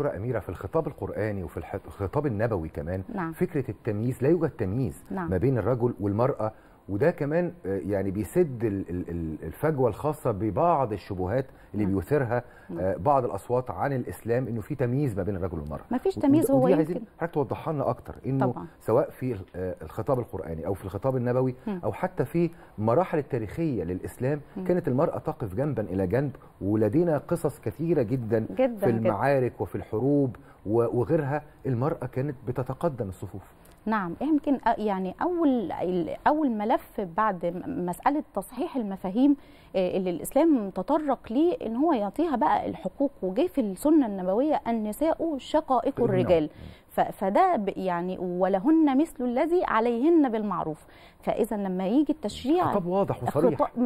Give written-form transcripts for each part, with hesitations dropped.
دكتورة أميرة في الخطاب القرآني وفي الخطاب النبوي كمان، نعم، فكرة التمييز، لا يوجد تمييز، نعم، ما بين الرجل والمرأة، وده كمان يعني بيسد الفجوة الخاصة ببعض الشبهات اللي بيثيرها بعض الأصوات عن الإسلام، إنه في تمييز ما بين الرجل والمرأة. ما فيش تمييز، هو يمكن حضرتك توضحها لنا أكتر، إنه طبعا سواء في الخطاب القرآني أو في الخطاب النبوي أو حتى في مراحل التاريخية للإسلام كانت المرأة تقف جنبا إلى جنب، ولدينا قصص كثيرة جدا في المعارك وفي الحروب وغيرها المرأة كانت بتتقدم الصفوف. نعم، يمكن يعني اول ملف بعد مساله تصحيح المفاهيم اللي الاسلام تطرق ليه، ان هو يعطيها بقى الحقوق، وجه في السنه النبويه النساء شقائق الرجال، فده يعني ولهن مثل الذي عليهن بالمعروف. فاذا لما يجي التشريع طب واضح وصريح،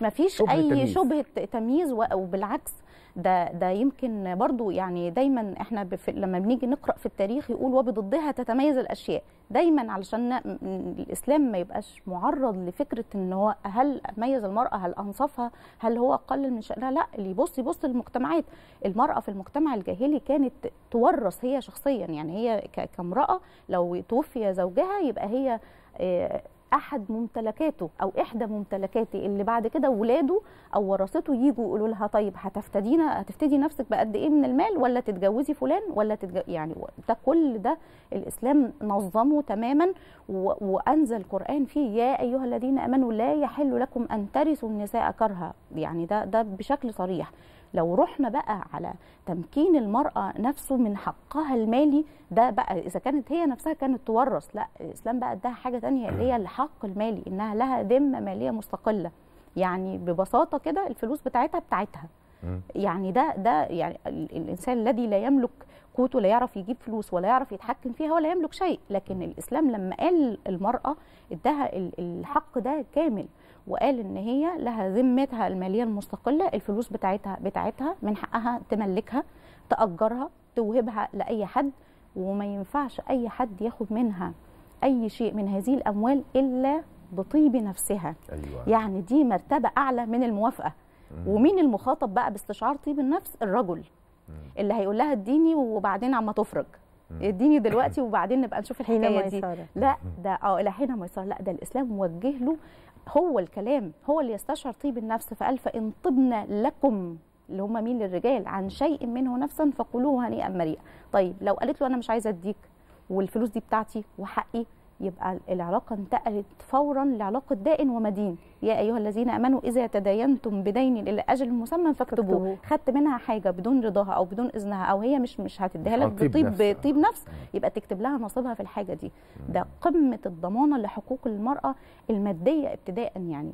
ما فيش اي شبهه تمييز، وبالعكس ده يمكن برضو يعني دايما احنا لما بنيجي نقرأ في التاريخ يقول وبضدها تتميز الأشياء، دايما علشان الإسلام ما يبقاش معرض لفكرة ان هو هل ميز المرأة، هل أنصفها، هل هو قلل من شأنها. لا، اللي يبص المجتمعات، المرأة في المجتمع الجاهلي كانت تورث هي شخصيا، يعني هي كامرأة لو توفي زوجها يبقى هي أحد ممتلكاته أو إحدى ممتلكاته، اللي بعد كده ولاده أو ورثته يجوا يقولوا لها طيب هتفتدي نفسك بقد إيه من المال، ولا تتجوزي فلان، ولا يعني ده كل ده الإسلام نظمه تماما، وأنزل القرآن فيه يا أيها الذين آمنوا لا يحل لكم أن ترثوا النساء كرها، يعني ده بشكل صريح. لو رحنا بقى على تمكين المرأة نفسه من حقها المالي، ده بقى إذا كانت هي نفسها كانت تورث، لا، الإسلام بقى اداها حاجة تانية اللي هي الحق المالي، إنها لها ذمة مالية مستقلة، يعني ببساطة كده الفلوس بتاعتها. يعني ده يعني الإنسان الذي لا يملك قوت ولا يعرف يجيب فلوس ولا يعرف يتحكم فيها ولا يملك شيء، لكن الإسلام لما قال المرأة اداها الحق ده كامل، وقال ان هي لها ذمتها الماليه المستقله، الفلوس بتاعتها من حقها تملكها، تأجرها، توهبها لاي حد، وما ينفعش اي حد ياخد منها اي شيء من هذه الاموال الا بطيب نفسها. أيوة. يعني دي مرتبه اعلى من الموافقه. ومين المخاطب بقى باستشعار طيب النفس؟ الرجل اللي هيقول لها اديني وبعدين عما تفرج، اديني دلوقتي وبعدين نبقى نشوف الحكايه دي، لا ده الى حين ما يصار، لا ده الاسلام موجه له هو الكلام، هو اللي يستشعر طيب النفس، فقال فإن طبنا لكم، اللي هم مين؟ للرجال، عن شيء منه نفسا فكلوه هنيئا مريئا. طيب لو قالت له أنا مش عايزة أديك والفلوس دي بتاعتي وحقي، يبقى العلاقة انتقلت فورا لعلاقة دائن ومدين، يا أيها الذين آمنوا إذا تداينتم بدين إلى أجل مسمى فاكتبوه. خدت منها حاجة بدون رضاها أو بدون إذنها، أو هي مش هتديها لك بطيب نفس، يبقى تكتب لها نصيبها في الحاجة دي. ده قمة الضمانة لحقوق المرأة المادية ابتداء يعني.